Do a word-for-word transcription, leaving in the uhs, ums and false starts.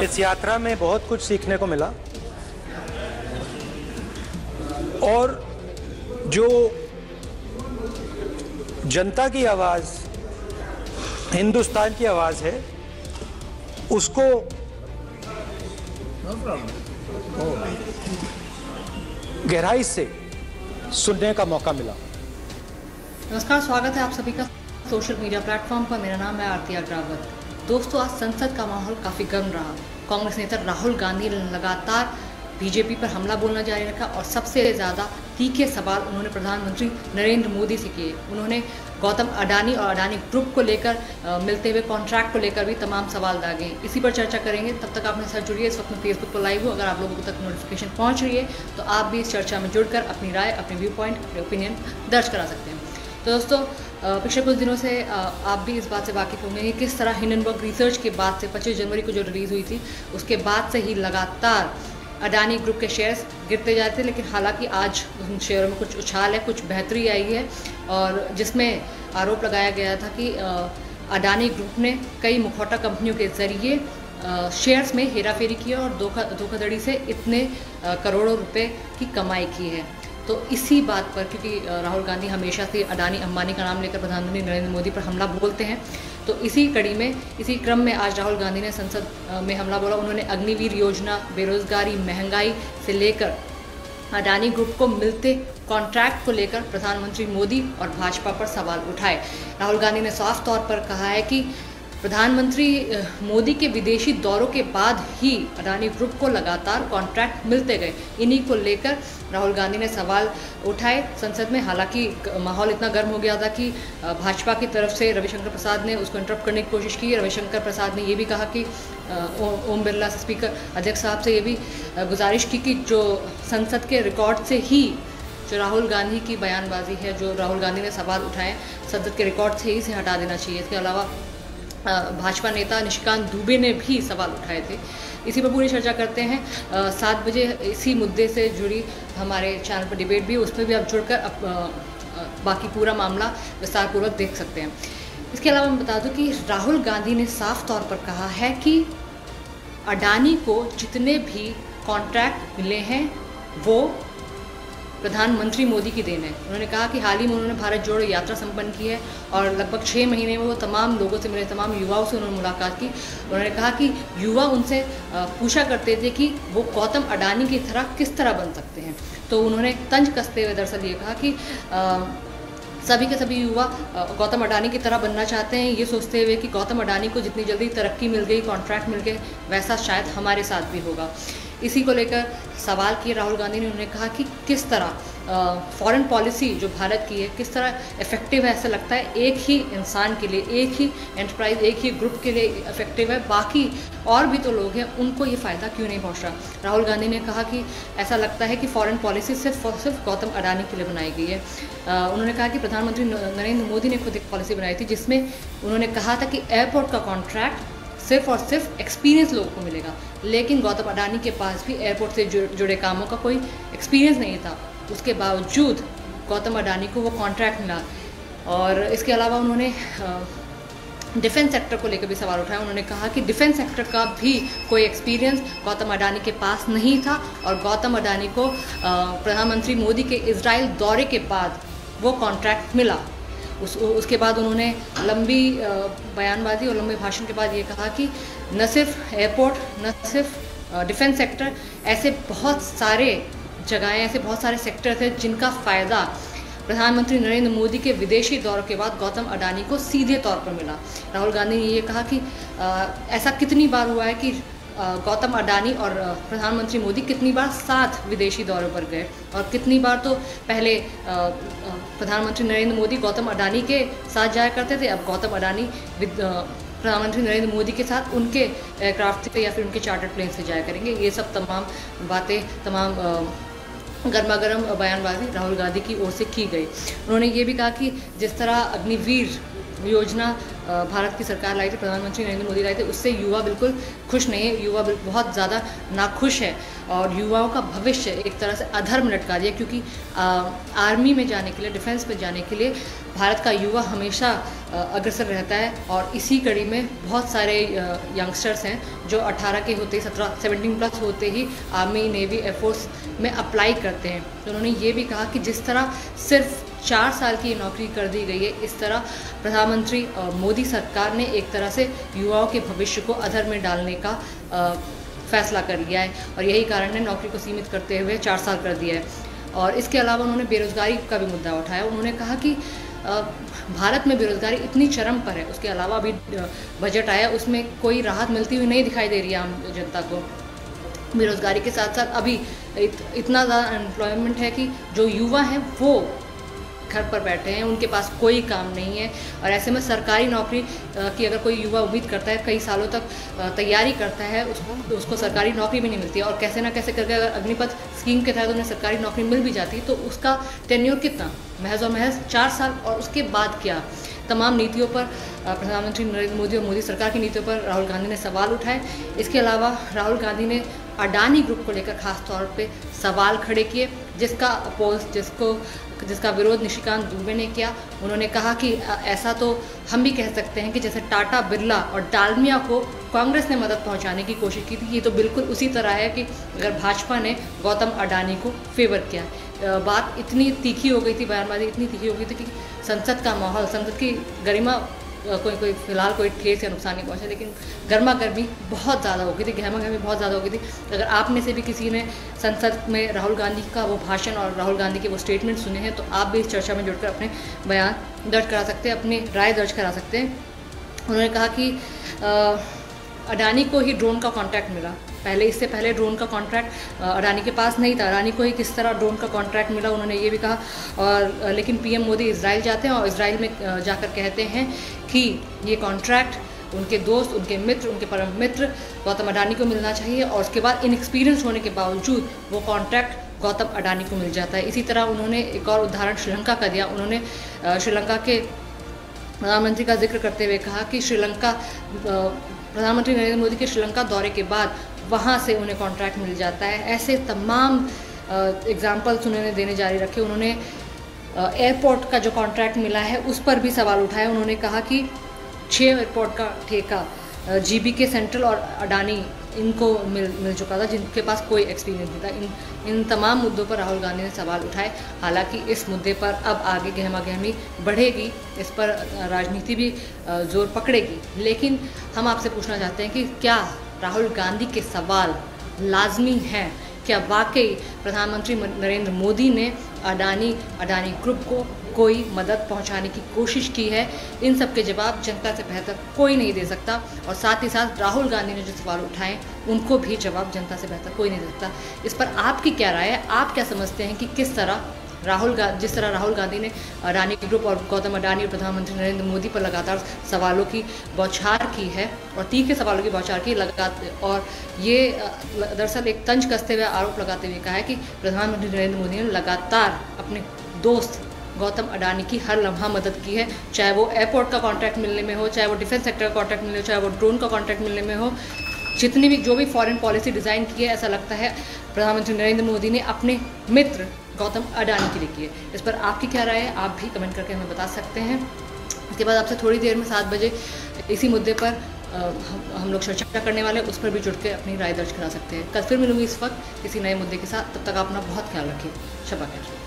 इस यात्रा में बहुत कुछ सीखने को मिला और जो जनता की आवाज़, हिंदुस्तान की आवाज़ है, उसको गहराई से सुनने का मौका मिला। नमस्कार, स्वागत है आप सभी का सोशल मीडिया प्लेटफॉर्म पर। मेरा नाम है आरती अग्रवाल। दोस्तों, आज संसद का माहौल काफ़ी गर्म रहा। कांग्रेस नेता राहुल गांधी ने लगातार बीजेपी पर हमला बोलना जारी रखा और सबसे ज़्यादा तीखे सवाल उन्होंने प्रधानमंत्री नरेंद्र मोदी से किए। उन्होंने गौतम अडानी और अडानी ग्रुप को लेकर मिलते हुए कॉन्ट्रैक्ट को लेकर भी तमाम सवाल दागे। इसी पर चर्चा करेंगे। तब तक आप मेरे साथ जुड़िए। इस वक्त मैं फेसबुक पर लाइव हूँ। अगर आप लोगों तक नोटिफिकेशन पहुँच रही है तो आप भी इस चर्चा में जुड़कर अपनी राय, अपने व्यू पॉइंट, अपने ओपिनियन दर्ज करा सकते हैं। तो दोस्तों, पिछले कुछ दिनों से आप भी इस बात से वाकिफ होंगे कि किस तरह हिंडनबर्ग रिसर्च के बाद से पच्चीस जनवरी को जो रिलीज़ हुई थी, उसके बाद से ही लगातार अडानी ग्रुप के शेयर्स गिरते जा रहे थे। लेकिन हालांकि आज उन शेयरों में कुछ उछाल है, कुछ बेहतरी आई है और जिसमें आरोप लगाया गया था कि अडानी ग्रुप ने कई मुखौटा कंपनियों के ज़रिए शेयर्स में हेराफेरी की और धोखा धोखाधड़ी से इतने करोड़ों रुपए की कमाई की है। तो इसी बात पर, क्योंकि राहुल गांधी हमेशा से अडानी अंबानी का नाम लेकर प्रधानमंत्री नरेंद्र मोदी पर हमला बोलते हैं, तो इसी कड़ी में, इसी क्रम में आज राहुल गांधी ने संसद में हमला बोला। उन्होंने अग्निवीर योजना, बेरोजगारी, महंगाई से लेकर अडानी ग्रुप को मिलते कॉन्ट्रैक्ट को लेकर प्रधानमंत्री मोदी और भाजपा पर सवाल उठाए। राहुल गांधी ने साफ तौर पर कहा है कि प्रधानमंत्री मोदी के विदेशी दौरों के बाद ही अडानी ग्रुप को लगातार कॉन्ट्रैक्ट मिलते गए। इन्हीं को लेकर राहुल गांधी ने सवाल उठाए संसद में। हालांकि माहौल इतना गर्म हो गया था कि भाजपा की तरफ से रविशंकर प्रसाद ने उसको इंटरप्ट करने की कोशिश की। रविशंकर प्रसाद ने ये भी कहा कि ओम बिरला स्पीकर अध्यक्ष साहब से ये भी गुजारिश की कि जो संसद के रिकॉर्ड से ही जो राहुल गांधी की बयानबाजी है, जो राहुल गांधी ने सवाल उठाए, संसद के रिकॉर्ड से ही इसे हटा देना चाहिए। इसके अलावा भाजपा नेता निष्कांत दुबे ने भी सवाल उठाए थे। इसी पर पूरी चर्चा करते हैं। सात बजे इसी मुद्दे से जुड़ी हमारे चैनल पर डिबेट भी, उसमें भी आप जुड़कर आप, आ, बाकी पूरा मामला विस्तारपूर्वक देख सकते हैं। इसके अलावा मैं बता दूं कि राहुल गांधी ने साफ तौर पर कहा है कि अडानी को जितने भी कॉन्ट्रैक्ट मिले हैं वो प्रधानमंत्री मोदी की देन है। उन्होंने कहा कि हाल ही में उन्होंने भारत जोड़ो यात्रा संपन्न की है और लगभग छः महीने में वो तमाम लोगों से मिले, तमाम युवाओं से उन्होंने मुलाकात की। उन्होंने कहा कि युवा उनसे पूछा करते थे कि वो गौतम अडानी की तरह किस तरह बन सकते हैं। तो उन्होंने तंज कसते हुए दरअसल ये कहा कि आ, सभी के सभी युवा गौतम अडानी की तरह बनना चाहते हैं, ये सोचते हुए कि गौतम अडानी को जितनी जल्दी तरक्की मिल गई, कॉन्ट्रैक्ट मिल गए, वैसा शायद हमारे साथ भी होगा। इसी को लेकर सवाल किए राहुल गांधी ने। उन्होंने कहा कि किस तरह फॉरेन पॉलिसी जो भारत की है, किस तरह इफेक्टिव है। ऐसा लगता है एक ही इंसान के लिए, एक ही एंटरप्राइज, एक ही ग्रुप के लिए इफेक्टिव है, बाकी और भी तो लोग हैं, उनको ये फ़ायदा क्यों नहीं पहुंच रहा। राहुल गांधी ने कहा कि ऐसा लगता है कि फॉरेन पॉलिसी सिर्फ और सिर्फ गौतम अडानी के लिए बनाई गई है। आ, उन्होंने कहा कि प्रधानमंत्री नरेंद्र मोदी ने खुद एक पॉलिसी बनाई थी जिसमें उन्होंने कहा था कि एयरपोर्ट का कॉन्ट्रैक्ट सिर्फ और सिर्फ एक्सपीरियंस लोगों को मिलेगा, लेकिन गौतम अडानी के पास भी एयरपोर्ट से जुड़े कामों का कोई एक्सपीरियंस नहीं था। उसके बावजूद गौतम अडानी को वो कॉन्ट्रैक्ट मिला। और इसके अलावा उन्होंने डिफेंस सेक्टर को लेकर भी सवाल उठाया। उन्होंने कहा कि डिफेंस सेक्टर का भी कोई एक्सपीरियंस गौतम अडानी के पास नहीं था और गौतम अडानी को प्रधानमंत्री मोदी के इजराइल दौरे के बाद वो कॉन्ट्रैक्ट मिला। उस उसके बाद उन्होंने लंबी बयानबाजी और लंबे भाषण के बाद ये कहा कि न सिर्फ एयरपोर्ट, न सिर्फ डिफेंस सेक्टर, ऐसे बहुत सारे जगहें, ऐसे बहुत सारे सेक्टर थे जिनका फ़ायदा प्रधानमंत्री नरेंद्र मोदी के विदेशी दौरे के बाद गौतम अडानी को सीधे तौर पर मिला। राहुल गांधी ने ये कहा कि आ, ऐसा कितनी बार हुआ है कि गौतम अडानी और प्रधानमंत्री मोदी कितनी बार साथ विदेशी दौरे पर गए और कितनी बार तो पहले प्रधानमंत्री नरेंद्र मोदी गौतम अडानी के साथ जाया करते थे, अब गौतम अडानी प्रधानमंत्री नरेंद्र मोदी के साथ उनके एयरक्राफ्ट से या फिर उनके चार्टर्ड प्लेन से जाया करेंगे। ये सब तमाम बातें, तमाम गर्मा गर्म बयानबाजी राहुल गांधी की ओर से की गई। उन्होंने ये भी कहा कि जिस तरह अग्निवीर योजना भारत की सरकार लाई थी, प्रधानमंत्री नरेंद्र मोदी लाए थे, उससे युवा बिल्कुल खुश नहीं है, युवा बहुत ज़्यादा नाखुश है और युवाओं का भविष्य एक तरह से अधर में लटका दिया, क्योंकि आर्मी में जाने के लिए, डिफेंस में जाने के लिए भारत का युवा हमेशा अग्रसर रहता है। और इसी कड़ी में बहुत सारे यंगस्टर्स हैं जो अठारह के होते ही सत्रह सेवनटीन प्लस होते ही आर्मी, नेवी, एयरफोर्स में अप्लाई करते हैं। तो उन्होंने ये भी कहा कि जिस तरह सिर्फ चार साल की नौकरी कर दी गई है, इस तरह प्रधानमंत्री मोदी सरकार ने एक तरह से युवाओं के भविष्य को अधर में डालने का फैसला कर लिया है और यही कारण है नौकरी को सीमित करते हुए चार साल कर दिया है। और इसके अलावा उन्होंने बेरोजगारी का भी मुद्दा उठाया। उन्होंने कहा कि भारत में बेरोजगारी इतनी चरम पर है, उसके अलावा अभी बजट आया उसमें कोई राहत मिलती हुई नहीं दिखाई दे रही है आम जनता को। बेरोजगारी के साथ साथ अभी इत, इतना ज़्यादा अनएम्प्लॉयमेंट है कि जो युवा हैं वो घर पर बैठे हैं, उनके पास कोई काम नहीं है। और ऐसे में सरकारी नौकरी की अगर कोई युवा उम्मीद करता है, कई सालों तक तैयारी करता है, उसको तो उसको सरकारी नौकरी भी नहीं मिलती है। और कैसे ना कैसे करके अगर अग्निपथ स्कीम के तहत उन्हें सरकारी नौकरी मिल भी जाती है तो उसका टेन्योर कितना, महज और महज चार साल। और उसके बाद क्या, तमाम नीतियों पर प्रधानमंत्री नरेंद्र मोदी और मोदी सरकार की नीतियों पर राहुल गांधी ने सवाल उठाए। इसके अलावा राहुल गांधी ने अडानी ग्रुप को लेकर खास तौर पे सवाल खड़े किए, जिसका अपोज जिसको जिसका विरोध निष्कांत दुबे ने किया। उन्होंने कहा कि ऐसा तो हम भी कह सकते हैं कि जैसे टाटा, बिरला और डालमिया को कांग्रेस ने मदद पहुंचाने की कोशिश की थी, ये तो बिल्कुल उसी तरह है कि अगर भाजपा ने गौतम अडानी को फेवर किया। बात इतनी तीखी हो गई थी, बयानबाजी इतनी तीखी हो गई थी कि संसद का माहौल, संसद की गरिमा कोई कोई फिलहाल कोई ठेस या नुकसान नहीं पहुंचा, लेकिन गर्मा गर्मी बहुत ज़्यादा हो गई थी, गहमा गर्मी बहुत ज़्यादा हो गई थी। अगर आप में से भी किसी ने संसद में राहुल गांधी का वो भाषण और राहुल गांधी के वो स्टेटमेंट सुने हैं तो आप भी इस चर्चा में जुड़कर अपने बयान दर्ज करा सकते हैं, अपनी राय दर्ज करा सकते हैं। उन्होंने कहा कि अडानी को ही ड्रोन का कॉन्ट्रैक्ट मिला, पहले इससे पहले ड्रोन का कॉन्ट्रैक्ट अडानी के पास नहीं था, अडानी को ही किस तरह ड्रोन का कॉन्ट्रैक्ट मिला, उन्होंने ये भी कहा। और लेकिन पीएम मोदी इजराइल जाते हैं और इजराइल में जाकर कहते हैं कि ये कॉन्ट्रैक्ट उनके दोस्त, उनके मित्र, उनके परम मित्र गौतम अडानी को मिलना चाहिए और उसके बाद इनएक्सपीरियंस होने के बावजूद वो कॉन्ट्रैक्ट गौतम अडानी को मिल जाता है। इसी तरह उन्होंने एक और उदाहरण श्रीलंका का दिया। उन्होंने श्रीलंका के प्रधानमंत्री का जिक्र करते हुए कहा कि श्रीलंका, प्रधानमंत्री नरेंद्र मोदी के श्रीलंका दौरे के बाद वहाँ से उन्हें कॉन्ट्रैक्ट मिल जाता है। ऐसे तमाम एग्जाम्पल्स उन्होंने देने जारी रखे। उन्होंने एयरपोर्ट का जो कॉन्ट्रैक्ट मिला है उस पर भी सवाल उठाया। उन्होंने कहा कि छः एयरपोर्ट का ठेका जीबी के सेंट्रल और अडानी इनको मिल मिल चुका था, जिनके पास कोई एक्सपीरियंस नहीं था। इन इन तमाम मुद्दों पर राहुल गांधी ने सवाल उठाए। हालांकि इस मुद्दे पर अब आगे गहमा गहमी बढ़ेगी, इस पर राजनीति भी जोर पकड़ेगी, लेकिन हम आपसे पूछना चाहते हैं कि क्या राहुल गांधी के सवाल लाजमी हैं? क्या वाकई प्रधानमंत्री नरेंद्र मोदी ने अडानी अडानी ग्रुप को कोई मदद पहुंचाने की कोशिश की है? इन सब के जवाब जनता से बेहतर कोई नहीं दे सकता और साथ ही साथ राहुल गांधी ने जो सवाल उठाए उनको भी जवाब जनता से बेहतर कोई नहीं दे सकता। इस पर आपकी क्या राय है? आप क्या समझते हैं कि किस तरह राहुल गांधी जिस तरह राहुल गांधी ने अडानी ग्रुप और गौतम अडानी और प्रधानमंत्री नरेंद्र मोदी पर लगातार सवालों की बौछार की है और तीखे सवालों की बौछार की लगातार, और ये दरअसल एक तंज कसते हुए आरोप लगाते हुए कहा है कि प्रधानमंत्री नरेंद्र मोदी ने लगातार अपने दोस्त गौतम अडानी की हर लम्हा मदद की है, चाहे वो एयरपोर्ट का कॉन्ट्रैक्ट मिलने में हो, चाहे वो डिफेंस सेक्टर का कॉन्ट्रैक्ट मिलने हो, चाहे वो ड्रोन का कॉन्ट्रैक्ट मिलने में हो। जितनी भी जो भी फॉरेन पॉलिसी डिज़ाइन की है, ऐसा लगता है प्रधानमंत्री नरेंद्र मोदी ने अपने मित्र गौतम अडानी के लिए किए। इस पर आपकी क्या राय है? आप भी कमेंट करके हमें बता सकते हैं। इसके बाद आपसे थोड़ी देर में सात बजे इसी मुद्दे पर हम लोग चर्चा करने वाले हैं, उस पर भी जुड़ के अपनी राय दर्ज करा सकते हैं। कल फिर मिलूंगी इस वक्त किसी नए मुद्दे के साथ। तब तक आप अपना बहुत ख्याल रखिए। शब्बा खैर।